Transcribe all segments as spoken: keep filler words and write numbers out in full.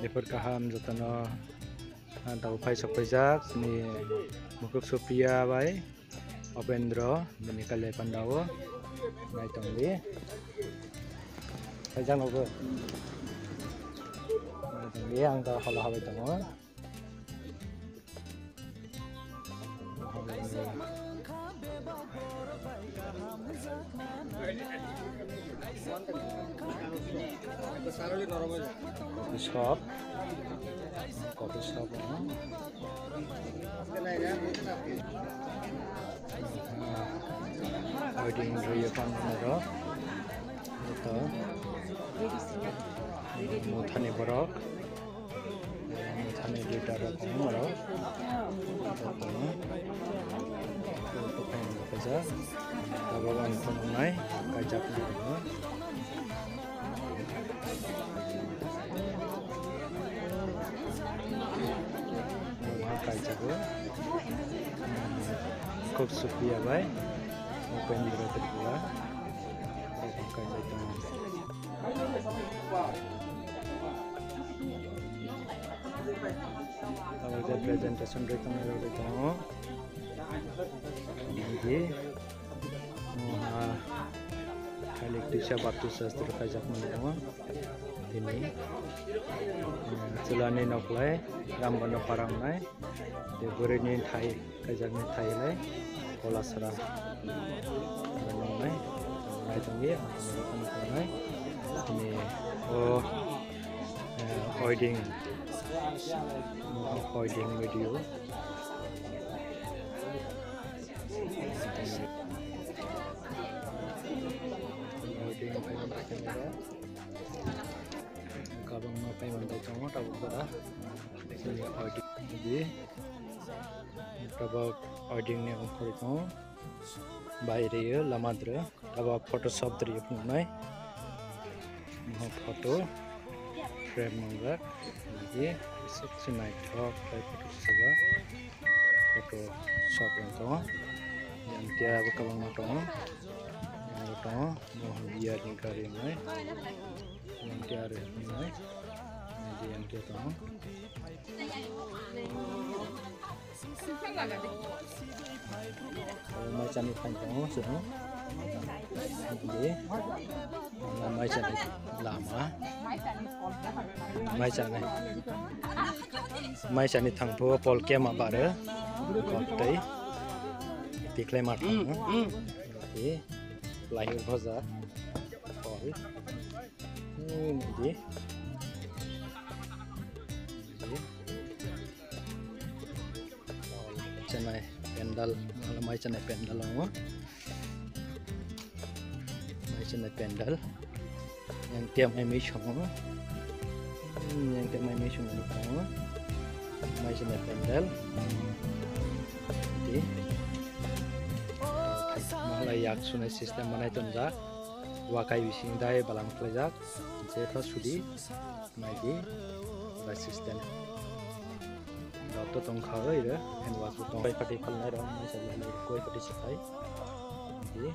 बेफोर गाहाम जतन दाउफाय सफैजाक मुखुब सफिया बाय उपेन्द्र बेनिखाले पान्डावो नायतंलि फायजानावबो नायतंलि आं दा हला हाबाय दङ सब कत सब वेटिंग रही थाने बरक थाने डेटा रखना खूब सुफिया भाई उपेन्द्र त्रिपुरा प्रेजेंटेशन इलेक्ट्रिशिया बातु शास्त्र दिनै चुलानि नखलाय रामबन फारांनाय बे बोरैनि थाय कायजानि थायलाय कलासरा नाय नायदोंनि नाय दिनै ओ होइडिं होइडिं video kabang mapai mandai chama tabu kada di tabak audio ne khori to baire ye lamadra tabak photoshop dri punai no photo frame number ye sixty-nine top photoshop photoshop to yang dia kabang matong Mohan biar ni kari mai, yang tiar ni mai, ni yang tiar tu. Macam ni panjang semua, ni macam ni lama, macam ni, macam ni tangpo polke ma bara, kotai, tiklai matang. Lahir bazaar, sorry, ini dia, channel pendal, malam channel pendal orang, malam channel pendal, yang tiap hari macam orang, yang tiap hari macam orang, malam channel pendal, dia. Malaiyak sunai sistem mana itu nza, wakai bising day balam kelajak, jepa sudi, magi, bas sistem. Doktor tongkar ini, hendak tu tongkai partikal naik orang macam ni, koi partikal. Jadi,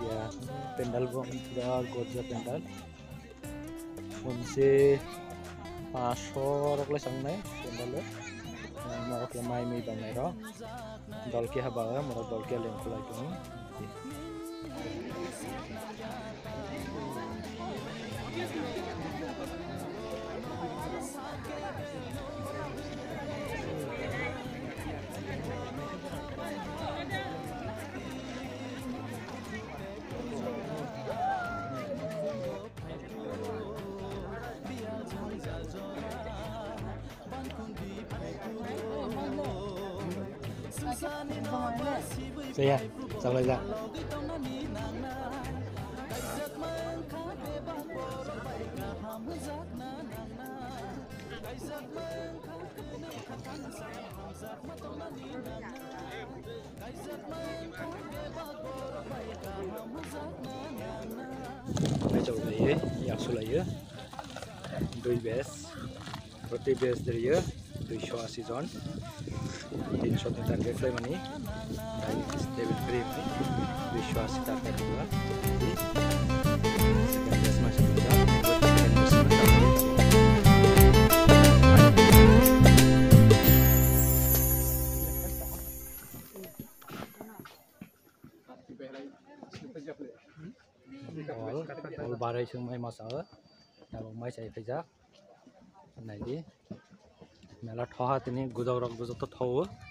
dia pendal bom, dia gorja pendal. Onse, pasor orang lagi sangai pendal. Mereka lemai mei bangai ro. दलके हाबा मोरा दलके लेंखौ लायदों Saya, salam lezat. Macam mana? Yang sulaiya, dua base, berti base dariya, dua show season. तीन सौ तीन target fly money David free विश्वास टारगेट हुआ All barai sung mai masalah, kalau mai saya kerja, nanti melalui hati ni gudang orang gudang tu tahu,